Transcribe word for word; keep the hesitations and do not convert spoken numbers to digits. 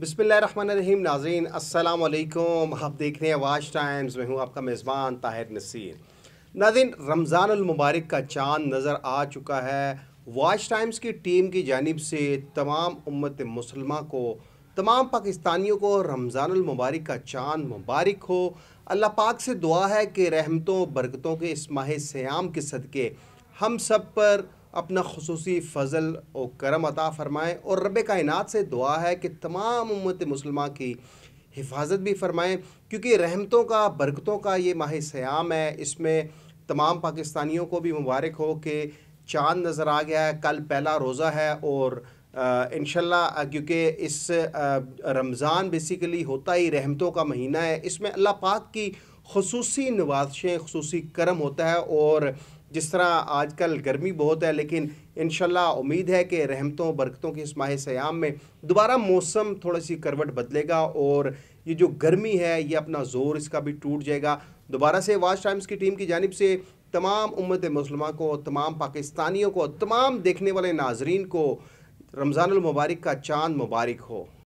बिस्मिल्लाहिर्रहमानिर्रहीम नाज़रीन, अस्सलाम वालेकुम। आप देख रहे हैं वाच टाइम्स, मैं हूँ आपका मेज़बान ताहिर नसीर। नाज़रीन, रमज़ानुल मुबारक का चाँद नज़र आ चुका है। वाच टाइम्स की टीम की जानिब से तमाम उम्मत मुसलमा को, तमाम पाकिस्तानियों को रमज़ानुल मुबारक का चाँद मुबारक हो। अल्लाह पाक से दुआ है कि रहमतों बरकतों के इस माह सियाम के सदक़े हम सब पर अपना खुसूसी फ़ज़ल और करम अता फ़रमाएँ, और रब कायनात से दुआ है कि तमाम उम्मत मुसलमा की हिफाजत भी फ़रमाएँ, क्योंकि रहमतों का बरकतों का ये माह सियाम है। इसमें तमाम पाकिस्तानियों को भी मुबारक हो कि चाँद नज़र आ गया है, कल पहला रोज़ा है। और इंशाल्लाह, क्योंकि इस रमज़ान बेसिकली होता ही रहमतों का महीना है, इसमें अल्लाह पाक की खुसूसी नवाज़िशें, खुसूसी करम होता है। और जिस तरह आजकल गर्मी बहुत है, लेकिन इंशाल्लाह उम्मीद है कि रहमतों बरकतों के इस माह सियाम में दोबारा मौसम थोड़ी सी करवट बदलेगा और ये जो गर्मी है ये अपना ज़ोर इसका भी टूट जाएगा। दोबारा से वाच टाइम्स की टीम की जानिब से तमाम उम्मत मुसलमा को, तमाम पाकिस्तानियों को, तमाम देखने वाले नाजरीन को रमज़ानुल मुबारक का चाँद मुबारक हो।